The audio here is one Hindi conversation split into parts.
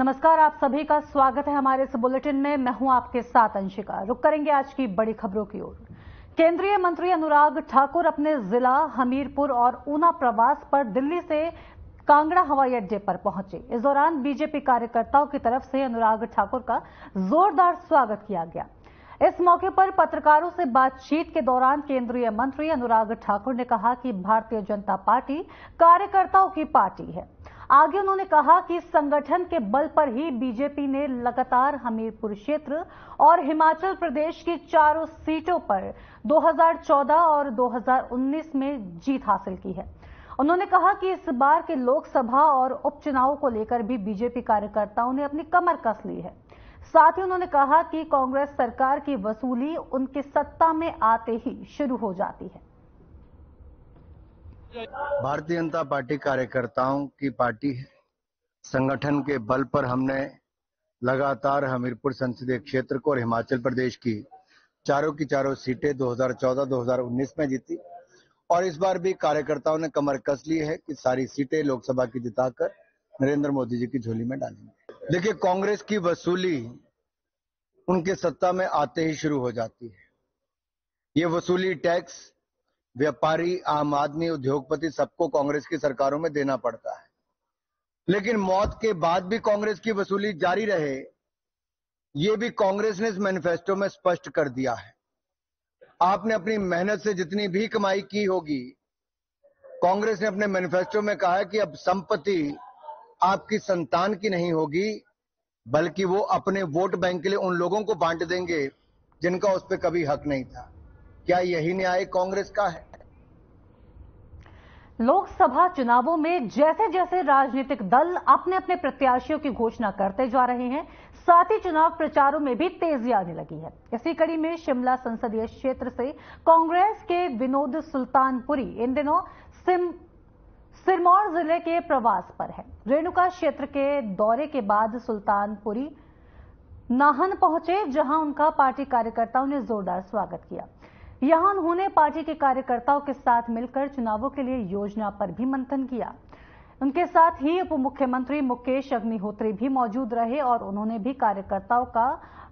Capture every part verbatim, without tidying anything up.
नमस्कार, आप सभी का स्वागत है हमारे इस बुलेटिन में। मैं हूं आपके साथ अंशिका। रुक करेंगे आज की बड़ी खबरों की ओर। केंद्रीय मंत्री अनुराग ठाकुर अपने जिला हमीरपुर और ऊना प्रवास पर दिल्ली से कांगड़ा हवाई अड्डे पर पहुंचे। इस दौरान बीजेपी कार्यकर्ताओं की तरफ से अनुराग ठाकुर का जोरदार स्वागत किया गया। इस मौके पर पत्रकारों से बातचीत के दौरान केंद्रीय मंत्री अनुराग ठाकुर ने कहा कि भारतीय जनता पार्टी कार्यकर्ताओं की पार्टी है। आगे उन्होंने कहा कि संगठन के बल पर ही बीजेपी ने लगातार हमीरपुर क्षेत्र और हिमाचल प्रदेश की चारों सीटों पर दो हज़ार चौदह और दो हज़ार उन्नीस में जीत हासिल की है। उन्होंने कहा कि इस बार के लोकसभा और उपचुनाव को लेकर भी बीजेपी कार्यकर्ताओं ने अपनी कमर कस ली है। साथ ही उन्होंने कहा कि कांग्रेस सरकार की वसूली उनके सत्ता में आते ही शुरू हो जाती है। भारतीय जनता पार्टी कार्यकर्ताओं की पार्टी है। संगठन के बल पर हमने लगातार हमीरपुर संसदीय क्षेत्र को और हिमाचल प्रदेश की चारों की चारों सीटें दो हज़ार चौदह दो हज़ार उन्नीस में जीती और इस बार भी कार्यकर्ताओं ने कमर कस ली है कि सारी सीटें लोकसभा की जिताकर नरेंद्र मोदी जी की झोली में डालेंगे। देखिए, कांग्रेस की वसूली उनके सत्ता में आते ही शुरू हो जाती है। ये वसूली टैक्स व्यापारी, आम आदमी, उद्योगपति सबको कांग्रेस की सरकारों में देना पड़ता है। लेकिन मौत के बाद भी कांग्रेस की वसूली जारी रहे, ये भी कांग्रेस ने इस मैनिफेस्टो में स्पष्ट कर दिया है। आपने अपनी मेहनत से जितनी भी कमाई की होगी, कांग्रेस ने अपने मैनिफेस्टो में कहा है कि अब संपत्ति आपकी संतान की नहीं होगी, बल्कि वो अपने वोट बैंक के लिए उन लोगों को बांट देंगे जिनका उस पर कभी हक नहीं था। क्या यही न्याय कांग्रेस का है? लोकसभा चुनावों में जैसे जैसे राजनीतिक दल अपने अपने प्रत्याशियों की घोषणा करते जा रहे हैं, साथ ही चुनाव प्रचारों में भी तेजी आने लगी है। इसी कड़ी में शिमला संसदीय क्षेत्र से कांग्रेस के विनोद सुल्तानपुरी इन दिनों सिरमौर जिले के प्रवास पर है। रेणुका क्षेत्र के दौरे के बाद सुल्तानपुरी नाहन पहुंचे, जहां उनका पार्टी कार्यकर्ताओं ने जोरदार स्वागत किया। यहां उन्होंने पार्टी के कार्यकर्ताओं के साथ मिलकर चुनावों के लिए योजना पर भी मंथन किया। उनके साथ ही उप मुख्यमंत्री मुकेश अग्निहोत्री भी मौजूद रहे और उन्होंने भी कार्यकर्ताओं का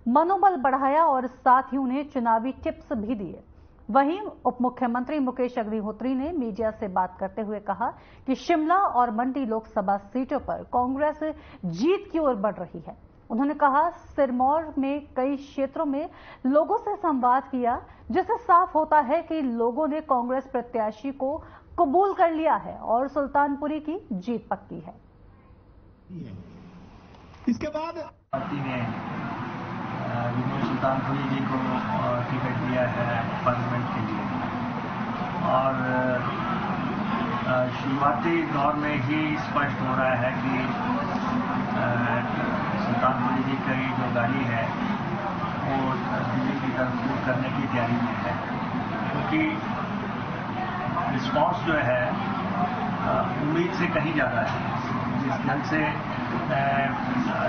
मनोबल बढ़ाया और साथ ही उन्हें चुनावी टिप्स भी दिए। वहीं उप मुख्यमंत्री मुकेश अग्निहोत्री ने मीडिया से बात करते हुए कहा कि शिमला और मंडी लोकसभा सीटों पर कांग्रेस जीत की ओर बढ़ रही है। उन्होंने कहा, सिरमौर में कई क्षेत्रों में लोगों से संवाद किया, जिससे साफ होता है कि लोगों ने कांग्रेस प्रत्याशी को कबूल कर लिया है और सुल्तानपुरी की जीत पक्की है। इसके बाद पार्टी ने विनोद सुल्तानपुरी जी को टिकट दिया है पार्लियामेंट के लिए और शुरुआती दौर में ही स्पष्ट हो रहा है कि सुल्तानपुरी जी की जो गाड़ी है वो दिल्ली की तरफ रूट करने की तैयारी में है, क्योंकि रिस्पॉन्स जो है उम्मीद से कहीं ज़्यादा है। जिस ढंग से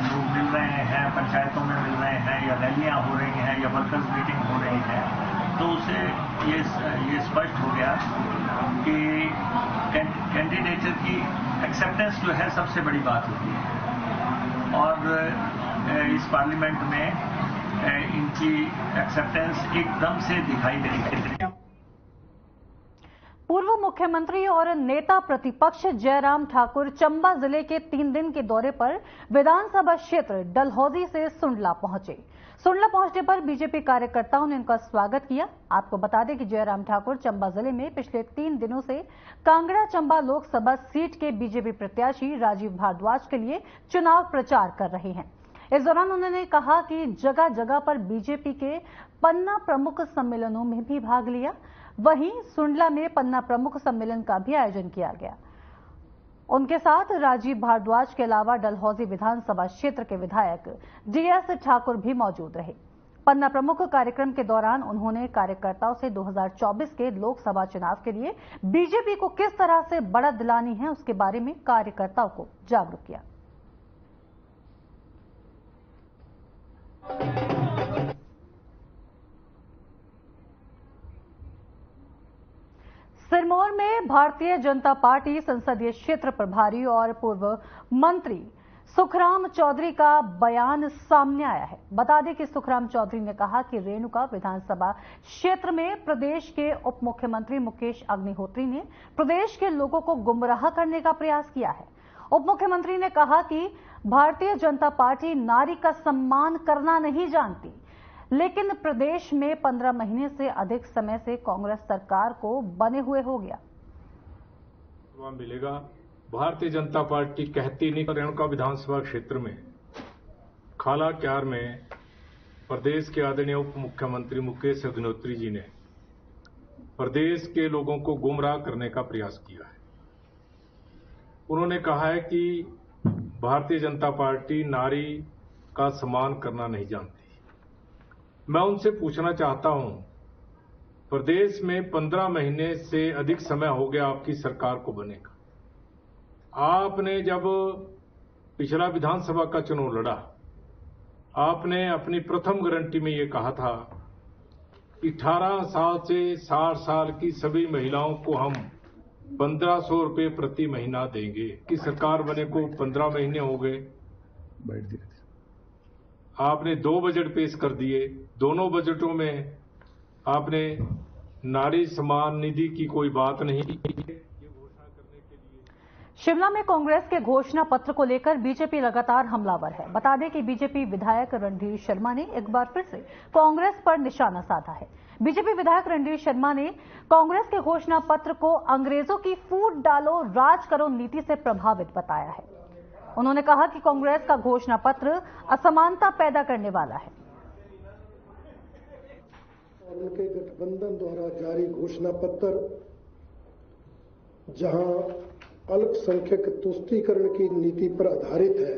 लोग मिल रहे हैं, पंचायतों में मिल रहे हैं या रैलियाँ हो रही हैं या वर्कर्स मीटिंग हो रही है, तो उसे ये ये स्पष्ट हो गया कि कैंडिडेचर की एक्सेप्टेंस जो है सबसे बड़ी बात होती है और इस पार्लियामेंट में इनकी एक्सेप्टेंस एकदम से दिखाई देगी। पूर्व मुख्यमंत्री और नेता प्रतिपक्ष जयराम ठाकुर चंबा जिले के तीन दिन के दौरे पर विधानसभा क्षेत्र डलहौजी से सुंडला पहुंचे। सुंडला पहुंचने पर बीजेपी कार्यकर्ताओं ने उनका स्वागत किया। आपको बता दें कि जयराम ठाकुर चंबा जिले में पिछले तीन दिनों से कांगड़ा चंबा लोकसभा सीट के बीजेपी प्रत्याशी राजीव भारद्वाज के लिए चुनाव प्रचार कर रहे हैं। इस दौरान उन्होंने कहा कि जगह जगह पर बीजेपी के पन्ना प्रमुख सम्मेलनों में भी भाग लिया। वहीं सुंडला में पन्ना प्रमुख सम्मेलन का भी आयोजन किया गया। उनके साथ राजीव भारद्वाज के अलावा डलहौजी विधानसभा क्षेत्र के विधायक जीएस ठाकुर भी मौजूद रहे। पन्ना प्रमुख कार्यक्रम के दौरान उन्होंने कार्यकर्ताओं से दो हज़ार चौबीस के लोकसभा चुनाव के लिए बीजेपी को किस तरह से बढ़त दिलानी है, उसके बारे में कार्यकर्ताओं को जागरूक किया। सिरमौर में भारतीय जनता पार्टी संसदीय क्षेत्र प्रभारी और पूर्व मंत्री सुखराम चौधरी का बयान सामने आया है। बता दें कि सुखराम चौधरी ने कहा कि रेणुका विधानसभा क्षेत्र में प्रदेश के उप मुख्यमंत्री मुकेश अग्निहोत्री ने प्रदेश के लोगों को गुमराह करने का प्रयास किया है। उप मुख्यमंत्री ने कहा कि भारतीय जनता पार्टी नारी का सम्मान करना नहीं जानती, लेकिन प्रदेश में पंद्रह महीने से अधिक समय से कांग्रेस सरकार को बने हुए हो गया मिलेगा। भारतीय जनता पार्टी कहती नहीं। रेणुका विधानसभा क्षेत्र में खाला क्यार में प्रदेश के आदरणीय उप मुख्यमंत्री मुकेश अग्निहोत्री जी ने प्रदेश के लोगों को गुमराह करने का प्रयास किया है। उन्होंने कहा है कि भारतीय जनता पार्टी नारी का सम्मान करना नहीं जानती। मैं उनसे पूछना चाहता हूं, प्रदेश में पंद्रह महीने से अधिक समय हो गया आपकी सरकार को बने का। आपने जब पिछला विधानसभा का चुनाव लड़ा, आपने अपनी प्रथम गारंटी में ये कहा था अठारह साल से साठ साल की सभी महिलाओं को हम पंद्रह सौ रुपये प्रति महीना देंगे। कि सरकार बने को पंद्रह महीने हो गए, आपने दो बजट पेश कर दिए। दोनों बजटों में आपने नारी सम्मान निधि की कोई बात नहीं की। शिमला में कांग्रेस के घोषणा पत्र को लेकर बीजेपी लगातार हमलावर है। बता दें कि बीजेपी विधायक रणधीर शर्मा ने एक बार फिर से कांग्रेस पर निशाना साधा है। बीजेपी विधायक रणधीर शर्मा ने कांग्रेस के घोषणा पत्र को अंग्रेजों की फूट डालो राज करो नीति से प्रभावित बताया है। उन्होंने कहा कि कांग्रेस का घोषणा पत्र असमानता पैदा करने वाला है। उनके गठबंधन द्वारा जारी घोषणा पत्र जहां अल्पसंख्यक तुष्टीकरण की नीति पर आधारित है,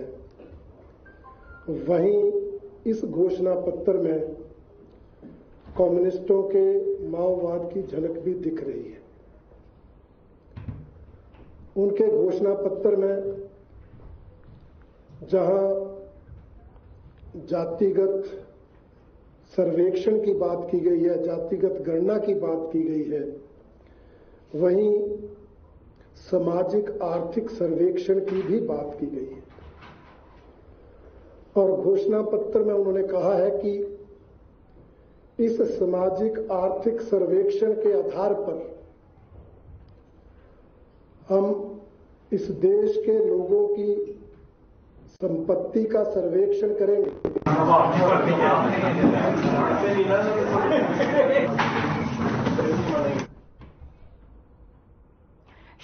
वहीं इस घोषणा पत्र में कम्युनिस्टों के माओवाद की झलक भी दिख रही है। उनके घोषणा पत्र में जहां जातिगत सर्वेक्षण की बात की गई है, जातिगत गणना की बात की गई है, वहीं सामाजिक आर्थिक सर्वेक्षण की भी बात की गई है। और घोषणा पत्र में उन्होंने कहा है कि इस सामाजिक आर्थिक सर्वेक्षण के आधार पर हम इस देश के लोगों की संपत्ति का सर्वेक्षण करेंगे।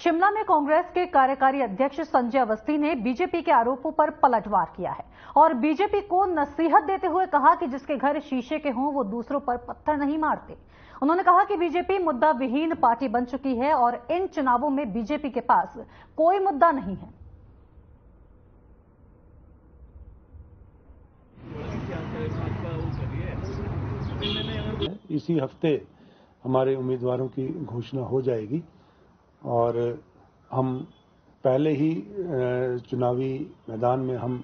शिमला में कांग्रेस के कार्यकारी अध्यक्ष संजय अवस्थी ने बीजेपी के आरोपों पर पलटवार किया है और बीजेपी को नसीहत देते हुए कहा कि जिसके घर शीशे के हों वो दूसरों पर पत्थर नहीं मारते। उन्होंने कहा कि बीजेपी मुद्दा विहीन पार्टी बन चुकी है और इन चुनावों में बीजेपी के पास कोई मुद्दा नहीं है। इसी हफ्ते हमारे उम्मीदवारों की घोषणा हो जाएगी और हम पहले ही चुनावी मैदान में हम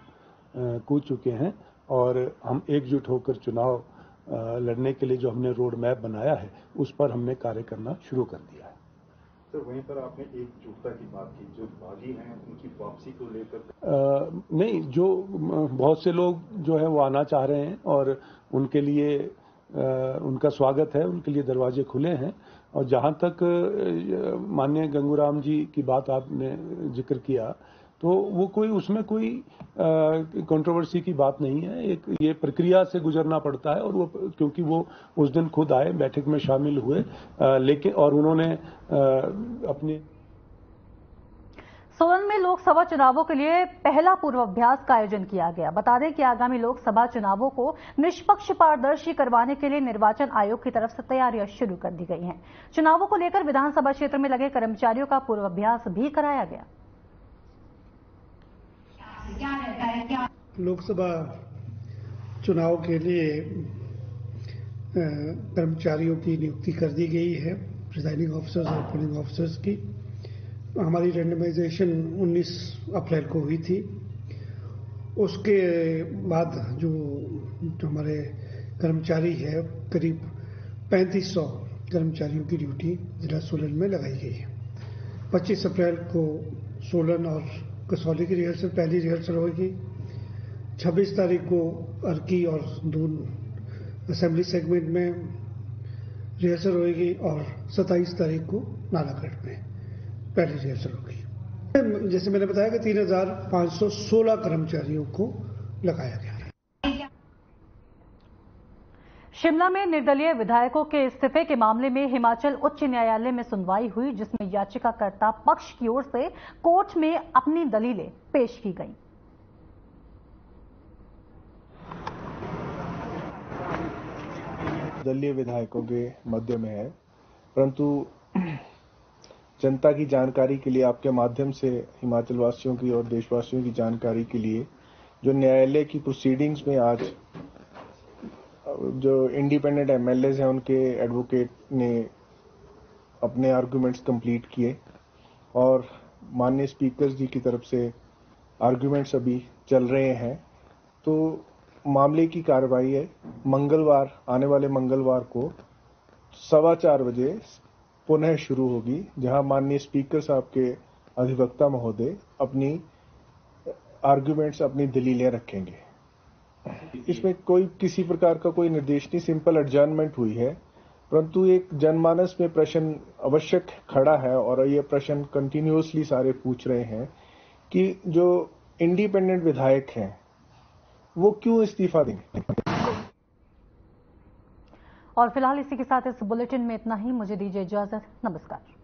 कूद चुके हैं और हम एकजुट होकर चुनाव लड़ने के लिए जो हमने रोड मैप बनाया है उस पर हमने कार्य करना शुरू कर दिया है। सर, वहीं पर आपने एकजुटता की बात की, जो बागी हैं उनकी वापसी को लेकर? नहीं, जो बहुत से लोग जो है वो आना चाह रहे हैं और उनके लिए आ, उनका स्वागत है, उनके लिए दरवाजे खुले हैं। और जहां तक माननीय गंगूराम जी की बात आपने जिक्र किया, तो वो कोई उसमें कोई कंट्रोवर्सी की बात नहीं है। एक ये प्रक्रिया से गुजरना पड़ता है और वो क्योंकि वो उस दिन खुद आए, बैठक में शामिल हुए, लेकिन और उन्होंने अपने सोलन में लोकसभा चुनावों के लिए पहला पूर्वाभ्यास का आयोजन किया गया। बता दें कि आगामी लोकसभा चुनावों को निष्पक्ष पारदर्शी करवाने के लिए निर्वाचन आयोग की तरफ से तैयारियां शुरू कर दी गई हैं। चुनावों को लेकर विधानसभा क्षेत्र में लगे कर्मचारियों का पूर्वाभ्यास भी कराया गया। लोकसभा चुनाव के लिए कर्मचारियों की नियुक्ति कर दी गई है, प्रिजाइडिंग ऑफिसर्स और पोलिंग ऑफिसर्स की। हमारी रेंडमाइजेशन उन्नीस अप्रैल को हुई थी। उसके बाद जो, जो हमारे कर्मचारी है, करीब पैंतीस सौ कर्मचारियों की ड्यूटी जिला सोलन में लगाई गई है। पच्चीस अप्रैल को सोलन और कसौली की रिहर्सल पहली रिहर्सल होगी। छब्बीस तारीख को अर्की और दून असेंबली सेगमेंट में रिहर्सल होगी और सत्ताईस तारीख को नालागढ़ में पहली रिहर्सल होगी। जैसे मैंने बताया कि तीन हजार पाँच सौ सोलह कर्मचारियों को लगाया गया। शिमला में निर्दलीय विधायकों के इस्तीफे के मामले में हिमाचल उच्च न्यायालय में सुनवाई हुई, जिसमें याचिकाकर्ता पक्ष की ओर से कोर्ट में अपनी दलीलें पेश की गईं। दलीय विधायकों के मध्य में है, परंतु जनता की जानकारी के लिए आपके माध्यम से हिमाचल वासियों की और देशवासियों की जानकारी के लिए जो न्यायालय की प्रोसीडिंग्स में आज जो इंडिपेंडेंट एमएलएज हैं उनके एडवोकेट ने अपने आर्गुमेंट्स कंप्लीट किए और माननीय स्पीकर जी की तरफ से आर्गुमेंट्स अभी चल रहे हैं। तो मामले की कार्रवाई है मंगलवार, आने वाले मंगलवार को सवा चार बजे पुनः शुरू होगी, जहां माननीय स्पीकर साहब के अधिवक्ता महोदय अपनी आर्गुमेंट्स अपनी दलीलें रखेंगे। इसमें कोई किसी प्रकार का कोई निर्देश नहीं, सिंपल एडजर्नमेंट हुई है, परंतु एक जनमानस में प्रश्न आवश्यक खड़ा है और ये प्रश्न कंटिन्यूअसली सारे पूछ रहे हैं कि जो इंडिपेंडेंट विधायक हैं वो क्यों इस्तीफा देंगे। और फिलहाल इसी के साथ इस बुलेटिन में इतना ही। मुझे दीजिए इजाजत। नमस्कार।